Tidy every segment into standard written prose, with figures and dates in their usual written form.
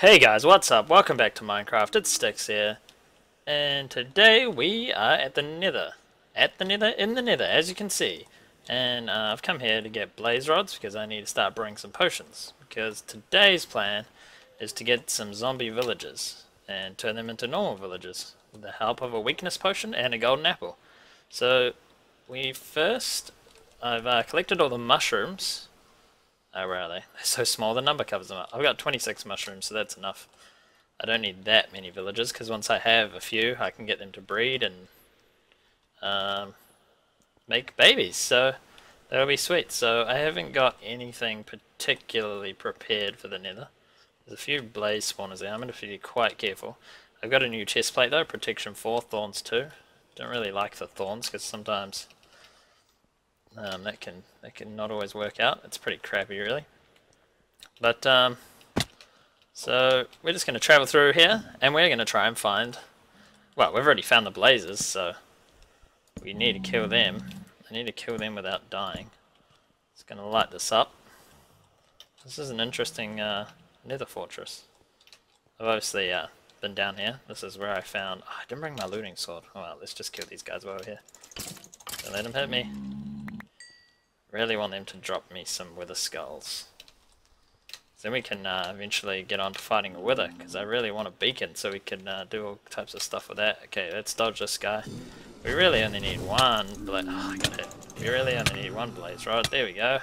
Hey guys, what's up? Welcome back to Minecraft, it's Stickz here. And today we are at the nether. In the nether, as you can see. And I've come here to get blaze rods because I need to start brewing some potions. Because today's plan is to get some zombie villagers and turn them into normal villagers with the help of a weakness potion and a golden apple. So, I've collected all the mushrooms. Oh, where are they? They're so small, the number covers them up. I've got 26 mushrooms, so that's enough. I don't need that many villagers, because once I have a few, I can get them to breed and make babies, so that'll be sweet. So I haven't got anything particularly prepared for the nether. There's a few blaze spawners there. I'm going to be quite careful. I've got a new chest plate, though, protection 4, thorns 2. Don't really like the thorns, because sometimes... that can not always work out. It's pretty crappy, really. But so we're just going to travel through here, and we're going to try and find. Well, we've already found the blazers, so we need to kill them. I need to kill them without dying. It's going to light this up. This is an interesting nether fortress. I've obviously been down here. This is where I found. Oh, I didn't bring my looting sword. Oh, well, let's just kill these guys while we're here. Don't let them hit me. Really want them to drop me some wither skulls. Then we can eventually get on to fighting a wither, because I really want a beacon so we can do all types of stuff with that. Okay, let's dodge this guy. We really only need one blaze. Oh, I got hit. We really only need one blaze rod. There we go.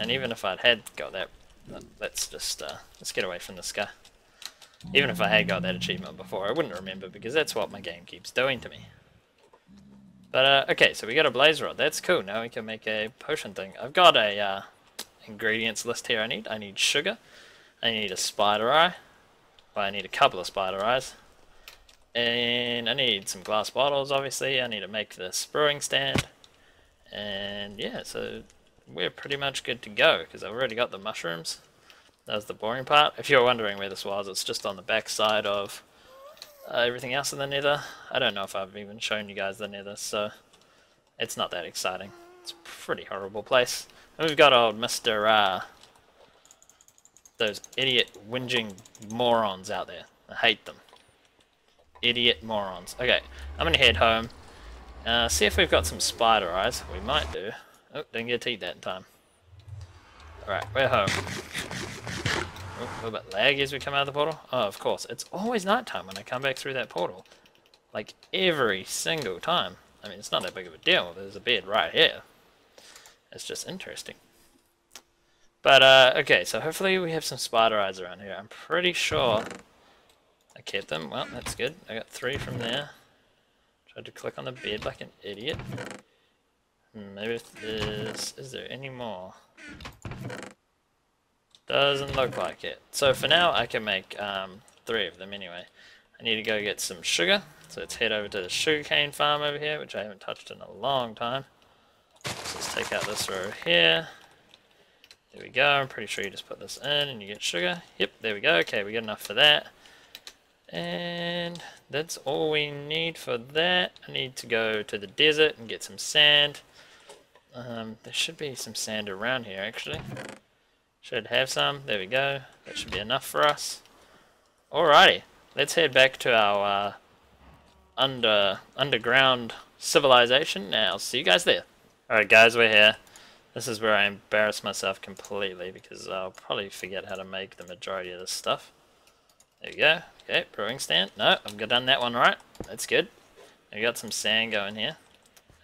And even if I had got that, let's just let's get away from this guy. Even if I had got that achievement before, I wouldn't remember, because that's what my game keeps doing to me. But, okay, so we got a blaze rod. That's cool. Now we can make a potion thing. I've got a ingredients list here I need. I need sugar. I need a spider eye. Well, I need a couple of spider eyes. And I need some glass bottles, obviously. I need to make this brewing stand. And, yeah, so we're pretty much good to go, because I've already got the mushrooms. That was the boring part. If you're wondering where this was, it's just on the back side of... everything else in the nether. I don't know if I've even shown you guys the nether, so it's not that exciting. It's a pretty horrible place. And we've got old Mr. Those idiot whinging morons out there. I hate them. Idiot morons. Okay, I'm gonna head home. See if we've got some spider eyes. We might do. Oh, didn't get to eat that in time. Alright, we're home. Oh, a little bit laggy as we come out of the portal. Oh, of course. It's always nighttime when I come back through that portal. Like, every single time. I mean, it's not that big of a deal. There's a bed right here. It's just interesting. But, okay, so hopefully we have some spider eyes around here. I'm pretty sure I kept them. Well, that's good. I got 3 from there. Tried to click on the bed like an idiot. Maybe there's... Is there any more? Doesn't look like it. So for now, I can make 3 of them anyway. I need to go get some sugar. So let's head over to the sugarcane farm over here, which I haven't touched in a long time. So let's take out this row here. There we go. I'm pretty sure you just put this in and you get sugar. Yep, there we go. Okay, we got enough for that. And that's all we need for that. I need to go to the desert and get some sand. There should be some sand around here, actually. Should have some. There we go. That should be enough for us. Alrighty. Let's head back to our underground civilization. I'll see you guys there. Alright guys, we're here. This is where I embarrass myself completely, because I'll probably forget how to make the majority of this stuff. There we go. Okay, brewing stand. No, I've done that one right. That's good. We got some sand going here.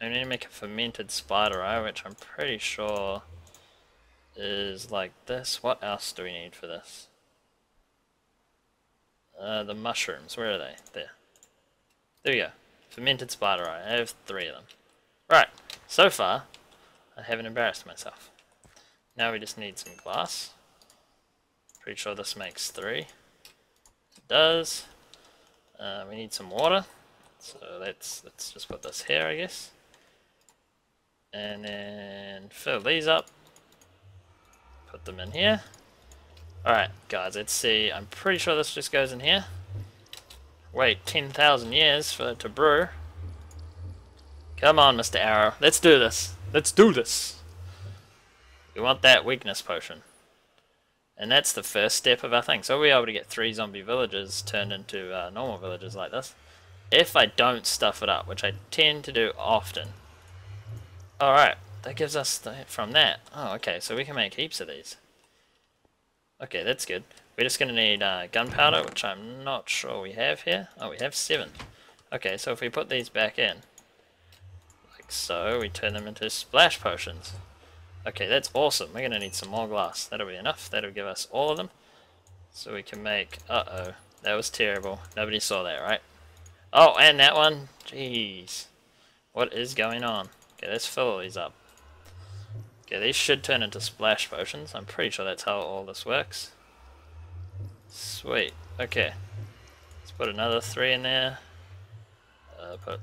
I need to make a fermented spider eye, which I'm pretty sure... is like this. What else do we need for this? The mushrooms. Where are they? There. There we go. Fermented spider eye. I have 3 of them. Right. So far, I haven't embarrassed myself. Now we just need some glass. Pretty sure this makes 3. It does. We need some water. So let's just put this here, I guess. And then fill these up. Put them in here. Alright, guys, let's see. I'm pretty sure this just goes in here. Wait, 10,000 years for it to brew. Come on, Mr. Arrow. Let's do this. Let's do this. We want that weakness potion. And that's the first step of our thing. So we'll be able to get 3 zombie villages turned into normal villages like this, if I don't stuff it up, which I tend to do often. Alright, that gives us from that. Oh, okay, so we can make heaps of these. Okay, that's good. We're just going to need gunpowder, which I'm not sure we have here. Oh, we have 7. Okay, so if we put these back in, like so, we turn them into splash potions. Okay, that's awesome. We're going to need some more glass. That'll be enough. That'll give us all of them. So we can make... Uh-oh. That was terrible. Nobody saw that, right? Oh, and that one. Jeez. What is going on? Okay, let's fill all these up. Okay, these should turn into splash potions. I'm pretty sure that's how all this works. Sweet. Okay. Let's put another 3 in there. Put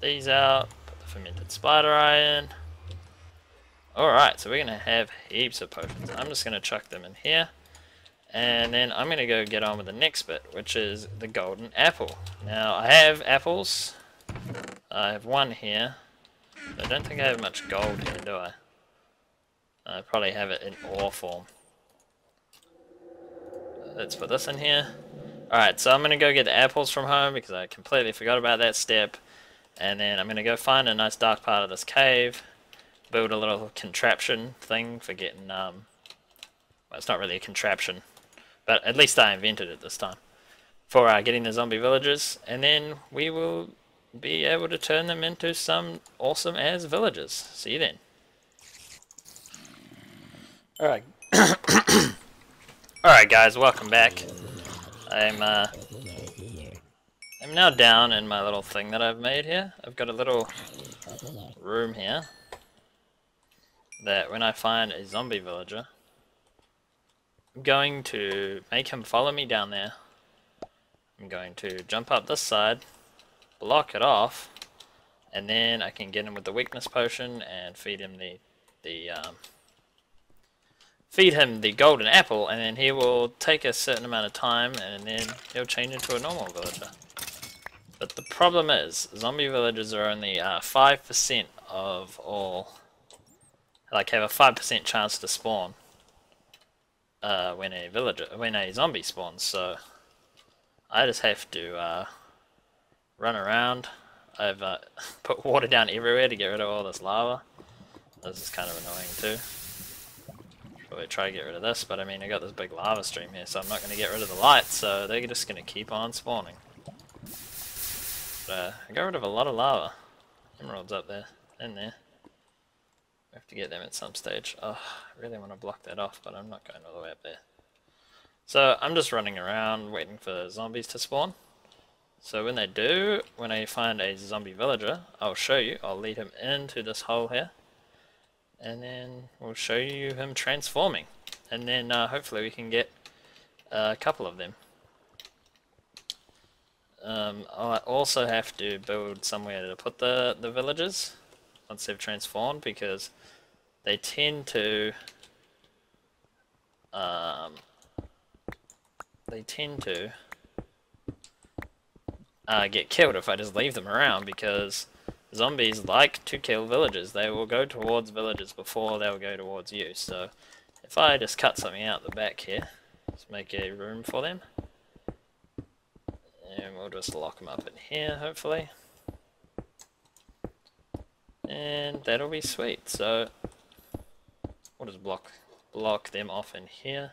these out. Put the fermented spider eye in. Alright, so we're going to have heaps of potions. I'm just going to chuck them in here. And then I'm going to go get on with the next bit, which is the golden apple. Now, I have apples. I have 1 here. I don't think I have much gold here, do I? I probably have it in ore form. Let's put this in here. Alright, so I'm going to go get the apples from home because I completely forgot about that step. And then I'm going to go find a nice dark part of this cave. Build a little contraption thing for getting, well, it's not really a contraption, but at least I invented it this time, for getting the zombie villagers, and then we will be able to turn them into some awesome ass villagers. See you then. Alright. Alright guys, welcome back. I'm now down in my little thing that I've made here. I've got a little room here that when I find a zombie villager, I'm going to make him follow me down there. I'm going to jump up this side, block it off, and then I can get him with the weakness potion and feed him the golden apple, and then he will take a certain amount of time and then he'll change into a normal villager. But the problem is, zombie villagers are only 5% of all... Like have a 5% chance to spawn when a zombie spawns. So I just have to run around. I've put water down everywhere to get rid of all this lava. This is kind of annoying too. Probably try to get rid of this, but I mean I got this big lava stream here, so I'm not going to get rid of the lights. So they're just going to keep on spawning. But, I got rid of a lot of lava. Emeralds up there, in there. I have to get them at some stage. Oh, I really want to block that off, but I'm not going all the way up there. So I'm just running around waiting for zombies to spawn. So when they do, when I find a zombie villager, I'll show you. I'll lead him into this hole here. And then we'll show you him transforming. And then hopefully we can get a couple of them. I also have to build somewhere to put the villagers once they've transformed, because they tend to get killed if I just leave them around, because zombies like to kill villagers. They will go towards villagers before they will go towards you. So if I just cut something out the back here, just make a room for them, and we'll just lock them up in here hopefully. And that'll be sweet. So we'll just block them off in here.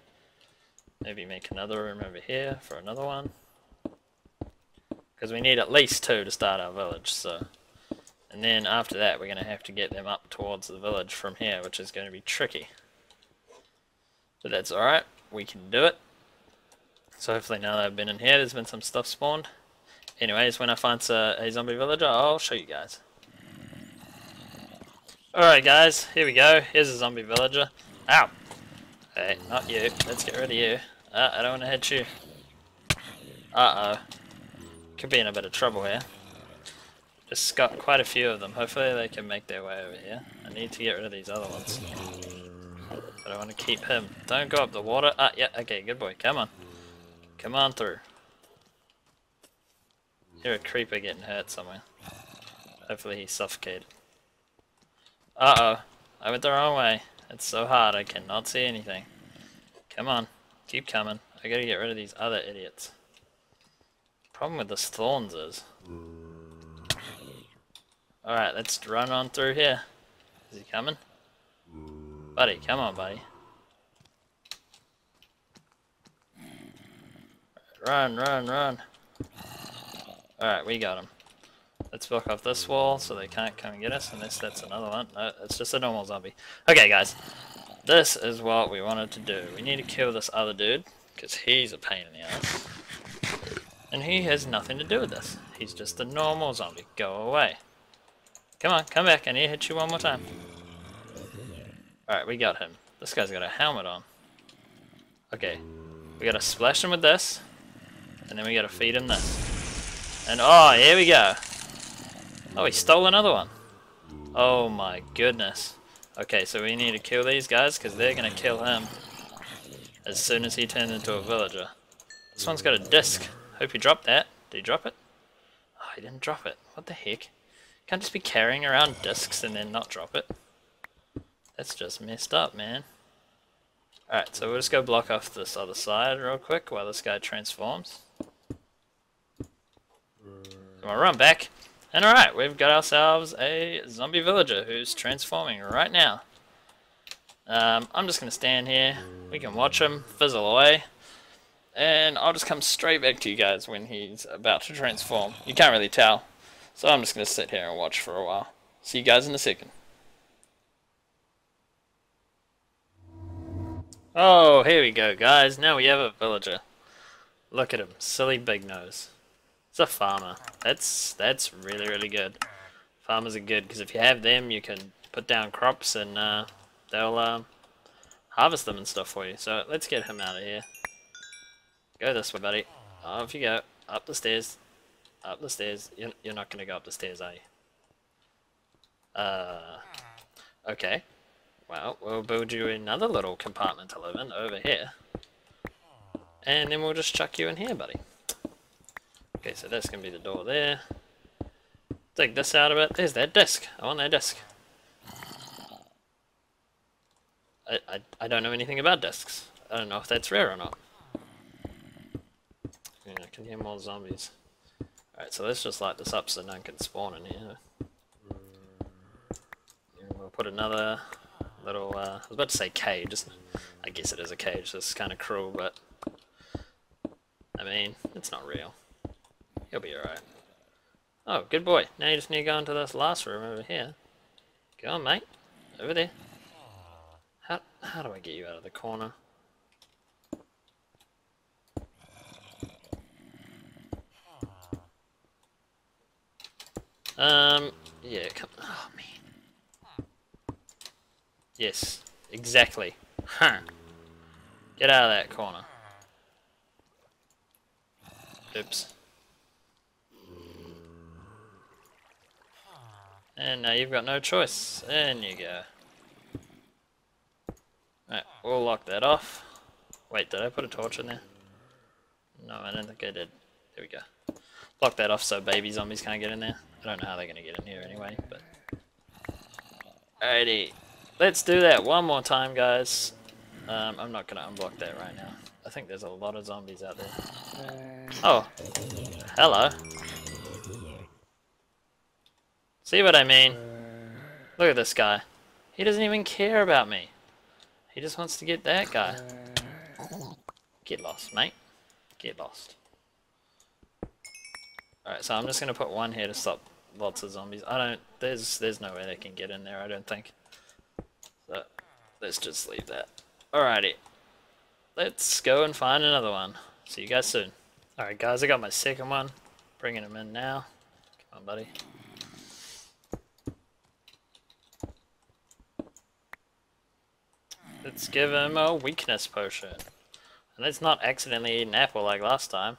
Maybe make another room over here for another one, because we need at least 2 to start our village. So, and then after that we're going to have to get them up towards the village from here, which is going to be tricky. But that's alright, we can do it. So hopefully now that I've been in here, there's been some stuff spawned. Anyways, when I find a zombie villager, I'll show you guys. Alright guys, here we go. Here's a zombie villager. Ow! Hey, not you. Let's get rid of you. I don't want to hit you. Uh-oh. Could be in a bit of trouble here. Just got quite a few of them. Hopefully they can make their way over here. I need to get rid of these other ones. I don't want to keep him. Don't go up the water. Ah, yeah, okay, good boy. Come on. Come on through. You're a creeper getting hurt somewhere. Hopefully he's suffocated. Uh oh, I went the wrong way. It's so hard, I cannot see anything. Come on, keep coming. I gotta get rid of these other idiots. Problem with this thorns is... Alright, let's run on through here. Is he coming? Buddy, come on, buddy. Run, run, run. Alright, we got him. Let's block off this wall so they can't come and get us, unless that's another one. No, it's just a normal zombie. Okay, guys. This is what we wanted to do. We need to kill this other dude, because he's a pain in the ass. And he has nothing to do with this. He's just a normal zombie. Go away. Come on, come back. I need to hit you one more time. Alright, we got him. This guy's got a helmet on. Okay. We gotta splash him with this. And then we gotta feed him this. And oh, here we go. Oh, he stole another one. Oh my goodness. Okay, so we need to kill these guys because they're gonna kill him as soon as he turns into a villager. This one's got a disc. Hope he dropped that. Did he drop it? Oh, he didn't drop it. What the heck? Can't just be carrying around discs and then not drop it. That's just messed up, man. Alright, so we'll just go block off this other side real quick while this guy transforms. Come on, run back. And alright, we've got ourselves a zombie villager who's transforming right now. I'm just gonna stand here. We can watch him fizzle away. And I'll just come straight back to you guys when he's about to transform. You can't really tell. So I'm just gonna sit here and watch for a while. See you guys in a second. Oh, here we go, guys. Now we have a villager. Look at him. Silly big nose. It's a farmer. That's really, really good. Farmers are good, because if you have them, you can put down crops and they'll harvest them and stuff for you. So let's get him out of here. Go this way, buddy. Off you go. Up the stairs. Up the stairs. You're not going to go up the stairs, are you? Okay. Well, we'll build you another little compartment to live in over here. And then we'll just chuck you in here, buddy. Okay, so that's going to be the door there. Take this out of it. There's that disc. I want that disc. I don't know anything about discs. I don't know if that's rare or not. Yeah, I can hear more zombies. Alright, so let's just light this up so none can spawn in here. And we'll put another... little, I was about to say cage, isn't it? I guess it is a cage, so it's kind of cruel, but, I mean, it's not real. He'll be alright. Oh, good boy. Now you just need to go into this last room over here. Go on, mate. Over there. How do I get you out of the corner? Yeah, come, oh, man. Yes, exactly. Huh. Get out of that corner. Oops. And now you've got no choice. In you go. Alright, we'll lock that off. Wait, did I put a torch in there? No, I don't think I did. There we go. Lock that off so baby zombies can't get in there. I don't know how they're going to get in here anyway, but... Alrighty. Let's do that one more time, guys. I'm not going to unblock that right now. I think there's a lot of zombies out there. Oh, hello. See what I mean? Look at this guy. He doesn't even care about me. He just wants to get that guy. Get lost, mate. Get lost. Alright, so I'm just going to put one here to stop lots of zombies. There's no way they can get in there, I don't think. Let's just leave that. Alrighty. Let's go and find another one. See you guys soon. Alright guys, I got my second one. Bringing him in now. Come on, buddy. Let's give him a weakness potion. And let's not accidentally eat an apple like last time.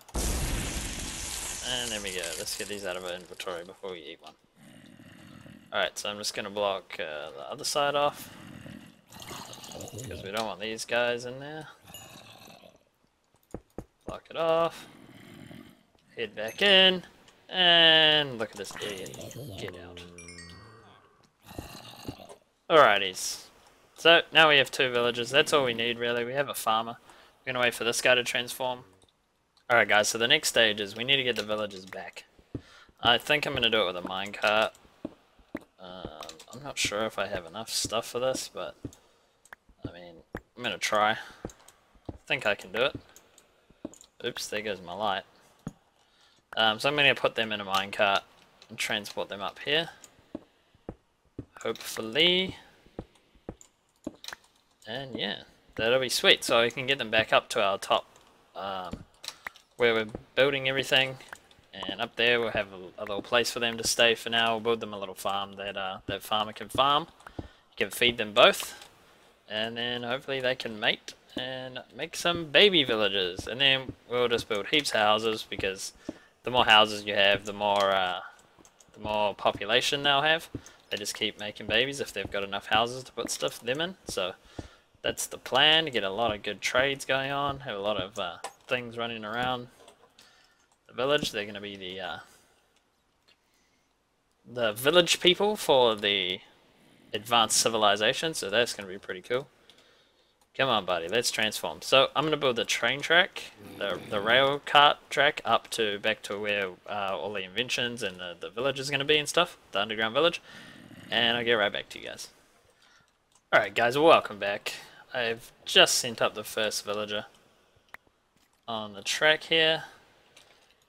And there we go. Let's get these out of our inventory before we eat one. Alright, so I'm just going to block the other side off. Because we don't want these guys in there. Lock it off. Head back in. And look at this idiot. Get out. Alrighties. So now we have 2 villagers. That's all we need really. We have a farmer. We're gonna wait for this guy to transform. Alright guys, so the next stage is we need to get the villagers back. I think I'm gonna do it with a minecart. I'm not sure if I have enough stuff for this, but I mean, I'm gonna try. I think I can do it. Oops, there goes my light. So I'm gonna put them in a minecart and transport them up here. Hopefully. And yeah, that'll be sweet. So we can get them back up to our top, where we're building everything. And up there we'll have a little place for them to stay for now. We'll build them a little farm that that farmer can farm. You can feed them both. And then hopefully they can mate and make some baby villagers. And then we'll just build heaps of houses, because the more houses you have, the more population they'll have. They just keep making babies if they've got enough houses to put them in. So that's the plan, to get a lot of good trades going on, have a lot of things running around the village. They're going to be the village people for the advanced civilization, so that's going to be pretty cool. Come on buddy, let's transform. So I'm going to build the train track, the rail cart track up to back to where all the inventions and the village is going to be and stuff, the underground village, and I'll get right back to you guys. Alright guys, welcome back. I've just sent up the first villager on the track here.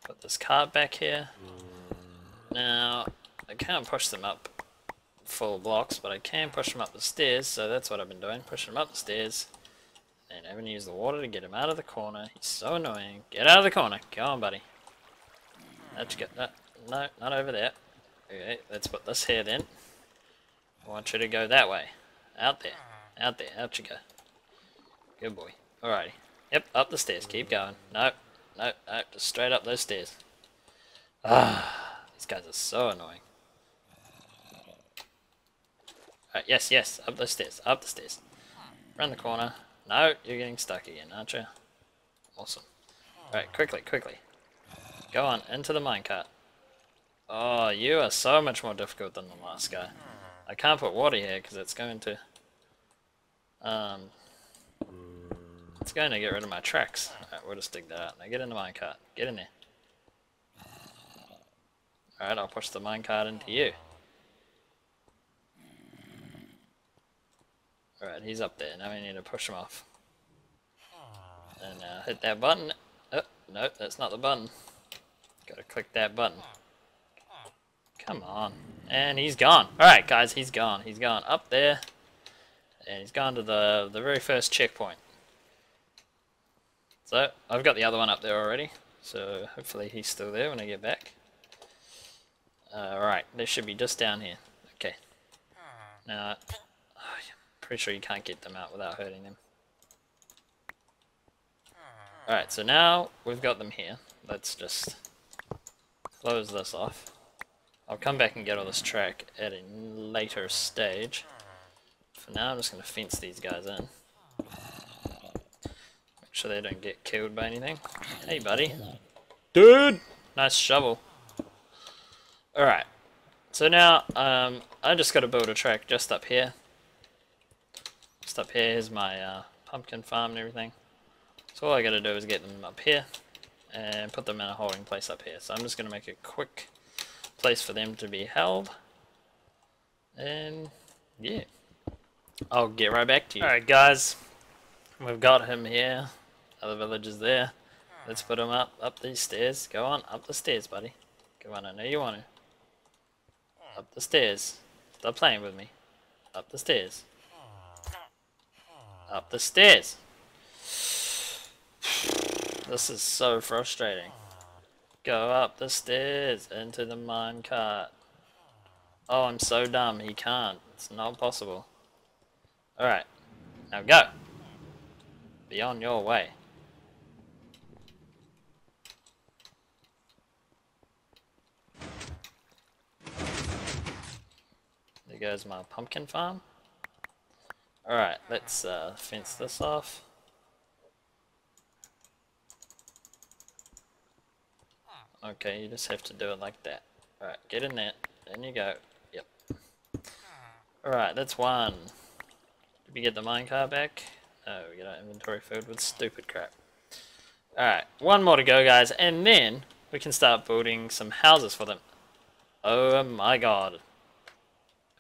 Put this cart back here. Now, I can't push them up full blocks, but I can push them up the stairs, so that's what I've been doing, pushing them up the stairs. And I haven't used the water to get him out of the corner. He's so annoying. Get out of the corner. Go on, buddy. That's good. No, not over there. Okay, let's put this here then. I want you to go that way. Out there. Out there. Out you go. Good boy. Alrighty. Yep, up the stairs. Keep going. No, just straight up those stairs. Ah, these guys are so annoying. Alright, yes, up the stairs, up the stairs. Round the corner. No, you're getting stuck again, aren't you? Awesome. Alright, quickly. Go on, into the minecart. Oh, you are so much more difficult than the last guy. I can't put water here because it's going to get rid of my tracks. Alright, we'll just dig that out. Now get in the minecart. Get in there. Alright, I'll push the minecart into you. Alright, he's up there. Now we need to push him off. And hit that button. Oh, nope, that's not the button. Gotta click that button. Come on. And he's gone. Alright guys, he's gone. He's gone up there. And he's gone to the very first checkpoint. So, I've got the other one up there already, so hopefully he's still there when I get back. Alright, this should be just down here. Okay. Now, I'm pretty sure you can't get them out without hurting them. Alright, so now we've got them here. Let's just close this off. I'll come back and get all this track at a later stage. For now, I'm just going to fence these guys in. So they don't get killed by anything. Hey buddy. Dude! Nice shovel. Alright. So now, I just gotta build a track just up here. Just up here is my pumpkin farm and everything. So all I gotta do is get them up here and put them in a holding place up here. So I'm just gonna make a quick place for them to be held. And yeah. I'll get right back to you. Alright guys. We've got him here. Other villagers there. Let's put them up these stairs. Go on, up the stairs, buddy. Come on, I know you want to. Up the stairs. Stop playing with me. Up the stairs. Up the stairs. This is so frustrating. Go up the stairs into the minecart. Oh, I'm so dumb. He can't. It's not possible. Alright. Now go. Be on your way. There goes my pumpkin farm. Alright, let's fence this off. Okay, you just have to do it like that. Alright, get in there. In you go. Yep. Alright, that's one. Did we get the minecart back? Oh, we got our inventory filled with stupid crap. Alright, one more to go, guys, and then we can start building some houses for them. Oh my god.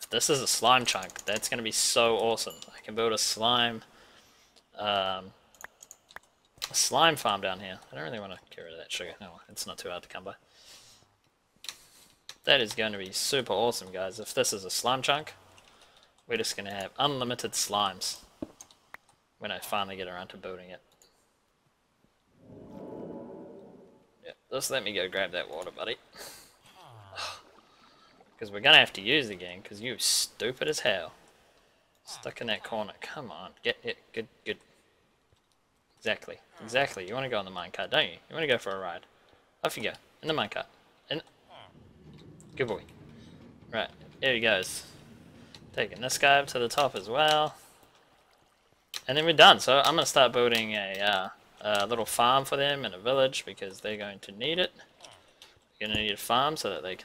If this is a slime chunk, that's going to be so awesome. I can build a slime farm down here. I don't really want to get rid of that sugar. No, it's not too hard to come by. That is going to be super awesome, guys. If this is a slime chunk, we're just going to have unlimited slimes when I finally get around to building it. Yep, just let me go grab that water, buddy. Because we're going to have to use it again, because you stupid as hell. Stuck in that corner. Come on, get it. Good, good. Exactly, exactly. You want to go on the minecart, don't you? You want to go for a ride. Off you go, in the minecart. Good boy. Right, here he goes. Taking this guy up to the top as well. And then we're done. So I'm going to start building a little farm for them and a village because they're going to need it. They're going to need a farm so that they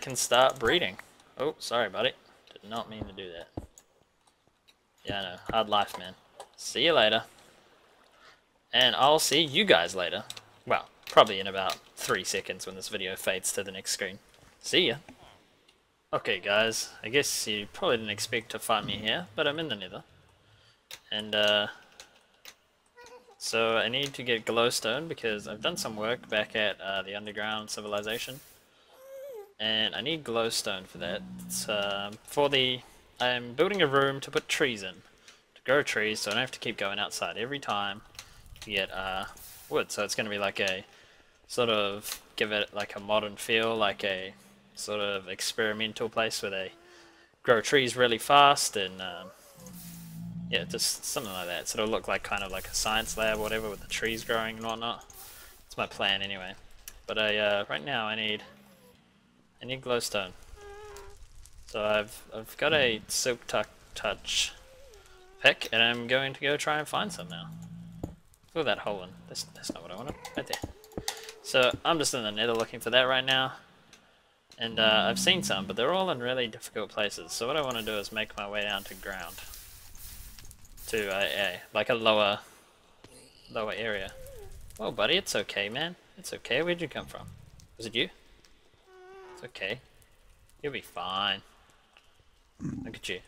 can start breeding. Oh, sorry, buddy. Did not mean to do that. Yeah, I know. Hard life, man. See you later. And I'll see you guys later. Well, probably in about 3 seconds when this video fades to the next screen. See ya. Okay, guys, I guess you probably didn't expect to find me here, but I'm in the nether. And, so I need to get glowstone because I've done some work back at the underground civilization. And I need glowstone for that. It's, I'm building a room to put trees in. To grow trees so I don't have to keep going outside every time to get, wood. So it's going to be like a, sort of, give it like a modern feel, like a sort of experimental place where they grow trees really fast and yeah, just something like that. So it'll look like kind of like a science lab or whatever with the trees growing and whatnot. It's my plan anyway. But I right now I need glowstone. So I've got a silk touch pick and I'm going to go try and find some now. Fill that hole in. That's not what I wanted. Right there. So I'm just in the nether looking for that right now. And I've seen some, but they're all in really difficult places. So what I want to do is make my way down to ground, to like a lower area. Oh, buddy, it's okay, man. It's okay. Where'd you come from? Was it you? It's okay. You'll be fine. Look at you.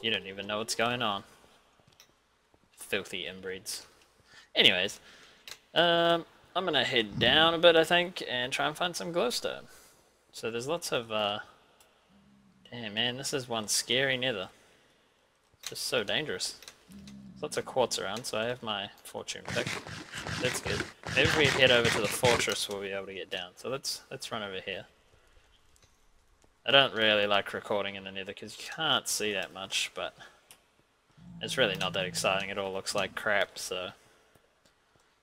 You don't even know what's going on. Filthy inbreeds. Anyways, I'm gonna head down a bit, I think, and try and find some glowstone. So there's lots of, damn, man, this is one scary nether. It's just so dangerous. There's lots of quartz around, so I have my fortune pick. That's good. Maybe if we head over to the fortress, we'll be able to get down. So let's run over here. I don't really like recording in the nether because you can't see that much, but it's really not that exciting. It all looks like crap, so.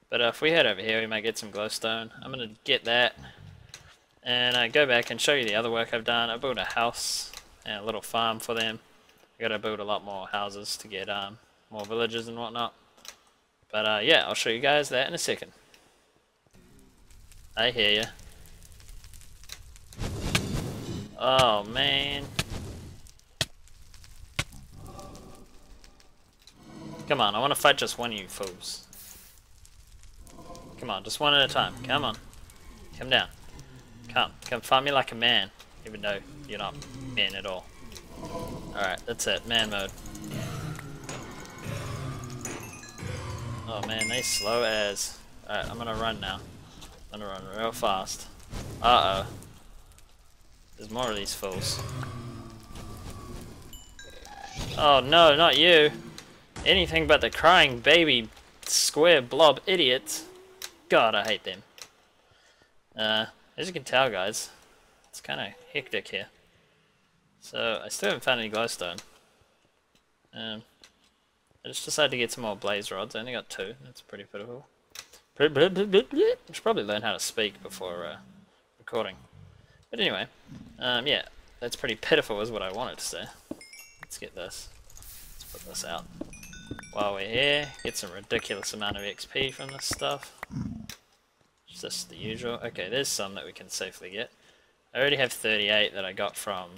But if we head over here, we might get some glowstone. I'm going to get that. And I go back and show you the other work I've done. I built a house and a little farm for them. I've got to build a lot more houses to get more villages and whatnot. But yeah, I'll show you guys that in a second. I hear you. Oh, man. Come on, I want to fight just one of you fools. Come on, just one at a time. Come on. Come down. Come fight me like a man, even though you're not man at all. Alright, that's it. Man mode. Oh man, they slow as. Alright, I'm gonna run now. I'm gonna run real fast. Uh oh. There's more of these fools. Oh no, not you. Anything but the crying baby square blob idiots. God, I hate them. As you can tell, guys, it's kind of hectic here. So, I still haven't found any glowstone. I just decided to get some more blaze rods. I only got 2. That's pretty pitiful. I should probably learn how to speak before recording. But anyway, yeah, that's pretty pitiful is what I wanted to say. Let's get this. Let's put this out. While we're here, get some ridiculous amount of XP from this stuff. Just the usual. Okay, there's some that we can safely get. I already have 38 that I got from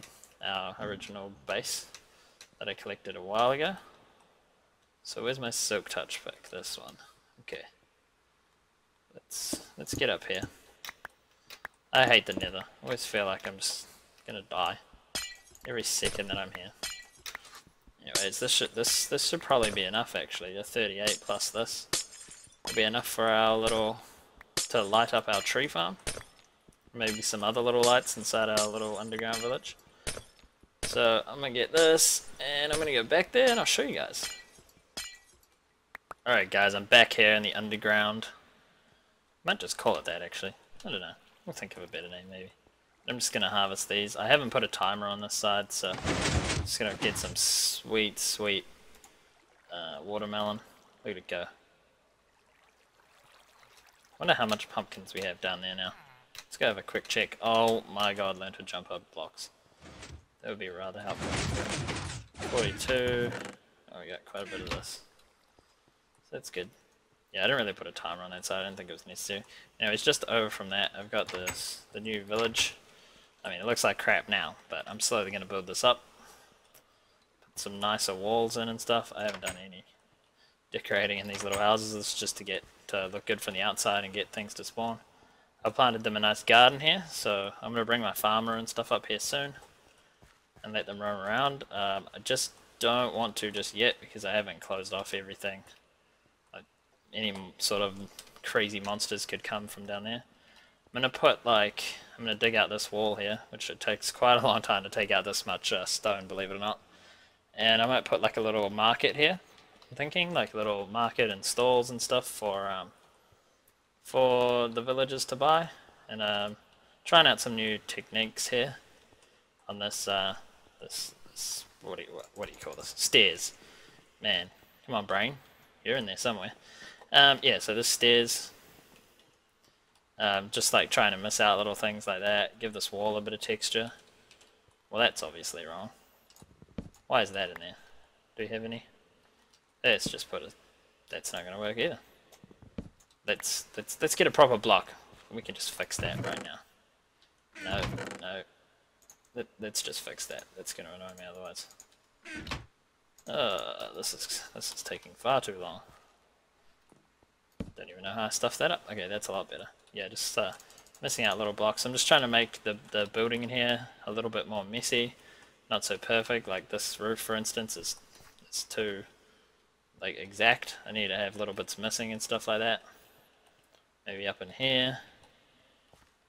our original base that I collected a while ago. So where's my Silk Touch pick? This one. Okay. Let's get up here. I hate the Nether. I always feel like I'm just gonna die every second that I'm here. Anyways, this should probably be enough actually. The 38 plus this will be enough for our little to light up our tree farm. Maybe some other little lights inside our little underground village. So I'm gonna get this and I'm gonna go back there and I'll show you guys. Alright guys, I'm back here in the underground. Might just call it that actually. I don't know. We'll think of a better name maybe. I'm just gonna harvest these. I haven't put a timer on this side, so I'm just gonna get some sweet watermelon. Look at it go. Wonder how much pumpkins we have down there now. Let's go have a quick check. Oh my god, learn to jump up blocks. That would be rather helpful. 42. Oh, we got quite a bit of this. So that's good. Yeah, I didn't really put a timer on that side. I didn't think it was necessary. Anyways, just over from that, I've got this the new village. I mean, it looks like crap now, but I'm slowly going to build this up. Put some nicer walls in and stuff. I haven't done any decorating in these little houses. It's just to get to look good from the outside and get things to spawn. I planted them a nice garden here, so I'm going to bring my farmer and stuff up here soon and let them roam around. I just don't want to just yet because I haven't closed off everything. Any sort of crazy monsters could come from down there. I'm going to dig out this wall here, which it takes quite a long time to take out this much stone, believe it or not. And I might put like a little market here. I'm thinking like a little market and stalls and stuff for the villagers to buy. And trying out some new techniques here on this, what do you call this? Stairs. Man, come on brain. You're in there somewhere. Yeah, so this stairs, just like trying to miss out little things like that, give this wall a bit of texture. Well, that's obviously wrong. Why is that in there? Do we have any? Let's just put a, that's not going to work either. Let's get a proper block. We can just fix that right now. No. Let's just fix that. That's going to annoy me otherwise. This is taking far too long. Don't even know how I stuffed that up. Okay, that's a lot better. Yeah, just missing out little blocks. I'm just trying to make the building in here a little bit more messy, not so perfect. Like this roof, for instance, is too like exact. I need to have little bits missing and stuff like that. Maybe up in here.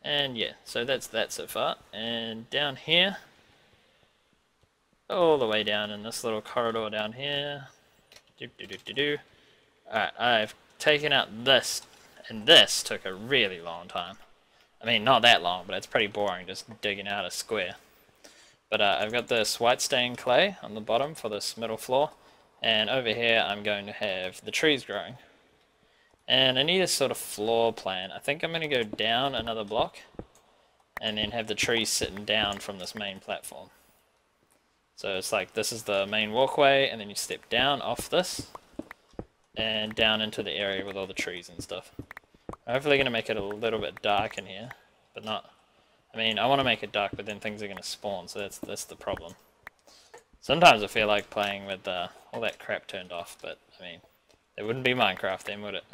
And yeah, so that's that so far. And down here. All the way down in this little corridor down here. Alright, I've taken out this, and this took a really long time. I mean, not that long, but it's pretty boring just digging out a square. But I've got this white stained clay on the bottom for this middle floor, and over here I'm going to have the trees growing. And I need a sort of floor plan. I think I'm going to go down another block, and then have the trees sitting down from this main platform. So it's like this is the main walkway, and then you step down off this, and down into the area with all the trees and stuff. I'm hopefully going to make it a little bit dark in here, but not... I mean, I want to make it dark, but then things are going to spawn, so that's the problem. Sometimes I feel like playing with all that crap turned off, but, I mean, it wouldn't be Minecraft then, would it?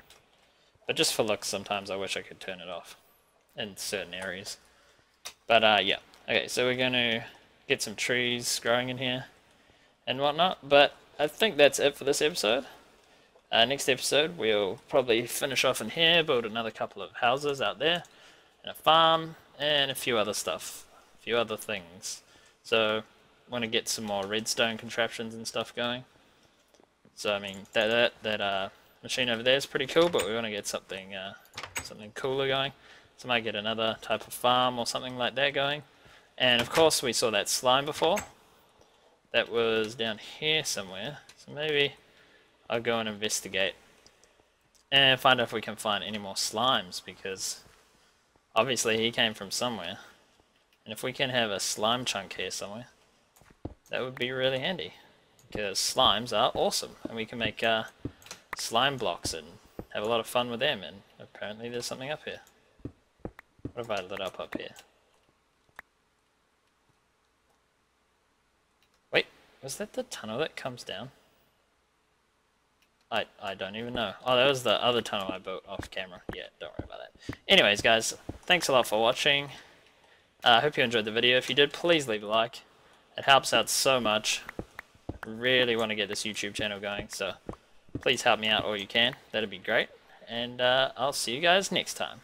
But just for looks, sometimes I wish I could turn it off in certain areas. But, yeah. Okay, so we're going to... get some trees growing in here and whatnot, but I think that's it for this episode. Next episode we'll probably finish off in here, build another couple of houses out there and a farm and a few other stuff, a few other things. So I want to get some more redstone contraptions and stuff going. So I mean that machine over there is pretty cool, but we want to get something something cooler going. So I might get another type of farm or something like that going. And of course we saw that slime before. That was down here somewhere. So maybe I'll go and investigate and find out if we can find any more slimes, because obviously he came from somewhere. And if we can have a slime chunk here somewhere, that would be really handy, because slimes are awesome and we can make slime blocks and have a lot of fun with them. And apparently there's something up here. What have I lit up here? Was that the tunnel that comes down? I don't even know. Oh, that was the other tunnel I built off camera. Yeah, don't worry about that. Anyways, guys, thanks a lot for watching. I hope you enjoyed the video. If you did, please leave a like. It helps out so much. Really want to get this YouTube channel going, so please help me out all you can. That'd be great. And I'll see you guys next time.